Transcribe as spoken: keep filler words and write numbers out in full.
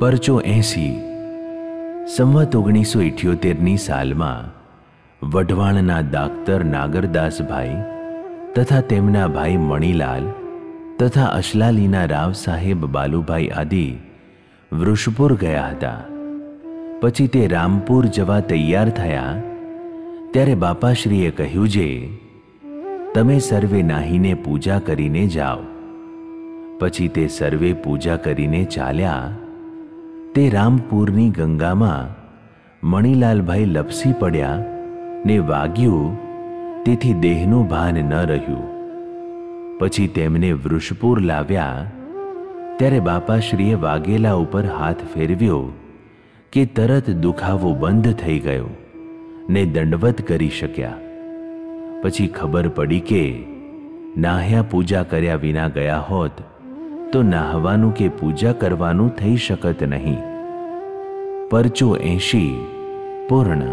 પરચો એસી સંવત ઓગણીસો ઇઠ્યોતેરની સાલમાં વઢવાણના દાક્તર નાગરદાસભાઈ તથા તેમના ભાઈ મણીલાલ તથા અશલાલીના રાવ સાહેબ બાલુભાઈ આદિ વૃષપુર ગયા હતા। પછી તે રામપુર જવા તૈયાર થયા ત્યારે બાપાશ્રીએ કહ્યું જે તમે સર્વે નાહીને પૂજા કરીને જાઓ। પછી તે સર્વે પૂજા કરીને ચાલ્યા। તે રામપુરની ગંગામાં મણીલાલભાઈ લપસી પડ્યા ને વાગ્યું, તેથી દેહનું ભાન ન રહ્યું। પછી તેમને વૃષપુર લાવ્યા ત્યારે બાપાશ્રીએ વાગેલા ઉપર હાથ ફેરવ્યો કે તરત દુખાવો બંધ થઈ ગયો ને દંડવત કરી શક્યા। પછી ખબર પડી કે નાહ્યા પૂજા કર્યા વિના ગયા હોત તો નાહવાનું કે પૂજા કરવાનું થઈ શકત નહીં। પરચો એંશી પૂર્ણ।